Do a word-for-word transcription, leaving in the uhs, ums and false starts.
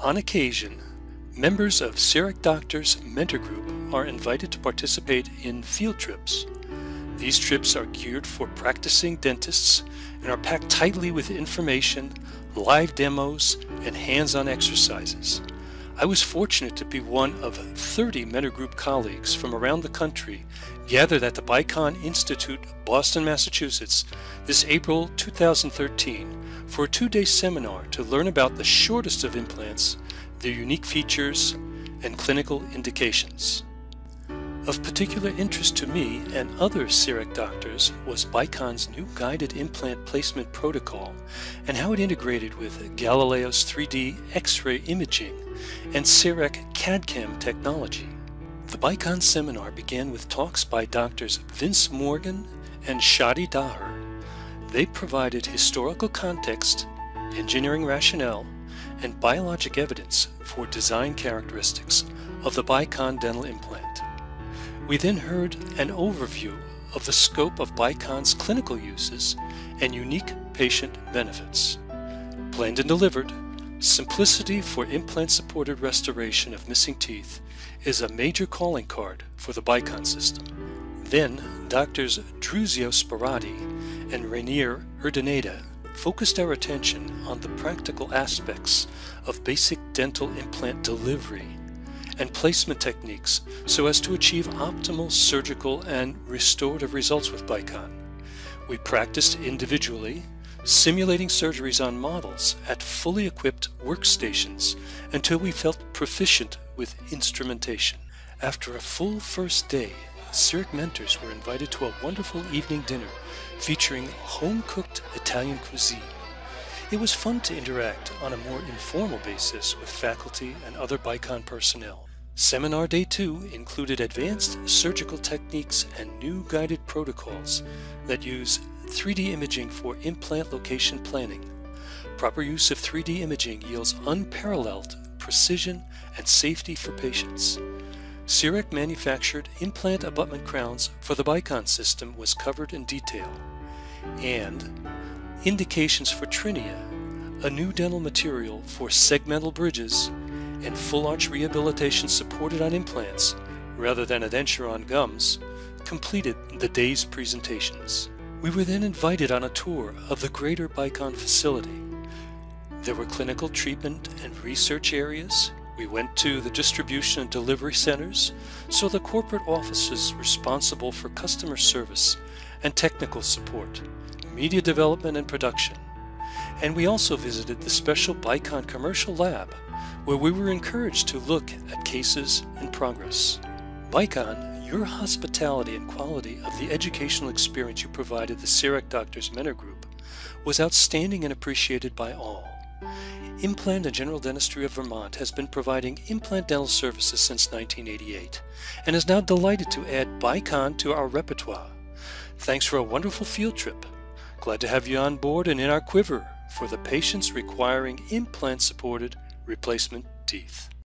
On occasion, members of CEREC Doctors Mentor Group are invited to participate in field trips. These trips are geared for practicing dentists and are packed tightly with information, live demos, and hands-on exercises. I was fortunate to be one of thirty Mentor Group colleagues from around the country gathered at the Bicon Institute, Boston, Massachusetts, this April two thousand thirteen for a two-day seminar to learn about the shortest of implants, their unique features, and clinical indications. Of particular interest to me and other CEREC doctors was Bicon's new Guided Implant Placement Protocol and how it integrated with Galileo's three D X-ray imaging and CEREC C A D C A M technology. The Bicon seminar began with talks by doctors Vince Morgan and Shadi Daher. They provided historical context, engineering rationale, and biologic evidence for design characteristics of the Bicon dental implant. We then heard an overview of the scope of Bicon's clinical uses and unique patient benefits. Planned and delivered, simplicity for implant-supported restoration of missing teeth is a major calling card for the Bicon system. Then, doctors Drusio Sparati and Rainier Urdaneda focused our attention on the practical aspects of basic dental implant delivery and placement techniques so as to achieve optimal surgical and restorative results with Bicon. We practiced individually, simulating surgeries on models at fully equipped workstations until we felt proficient with instrumentation. After a full first day, CEREC mentors were invited to a wonderful evening dinner featuring home-cooked Italian cuisine. It was fun to interact on a more informal basis with faculty and other Bicon personnel. Seminar Day two included advanced surgical techniques and new guided protocols that use three D imaging for implant location planning. Proper use of three D imaging yields unparalleled precision and safety for patients. CEREC manufactured implant abutment crowns for the Bicon system was covered in detail. And indications for Trinia, a new dental material for segmental bridges, and full-arch rehabilitation supported on implants, rather than indenture on gums, completed the day's presentations. We were then invited on a tour of the greater Bicon facility. There were clinical treatment and research areas. We went to the distribution and delivery centers, so the corporate offices responsible for customer service and technical support, media development and production. And we also visited the special Bicon commercial lab, where we were encouraged to look at cases and progress. Bicon, your hospitality and quality of the educational experience you provided the CEREC Doctors Mentor Group was outstanding and appreciated by all. Implant and General Dentistry of Vermont has been providing implant dental services since nineteen eighty-eight and is now delighted to add Bicon to our repertoire. Thanks for a wonderful field trip. Glad to have you on board and in our quiver for the patients requiring implant-supported replacement teeth.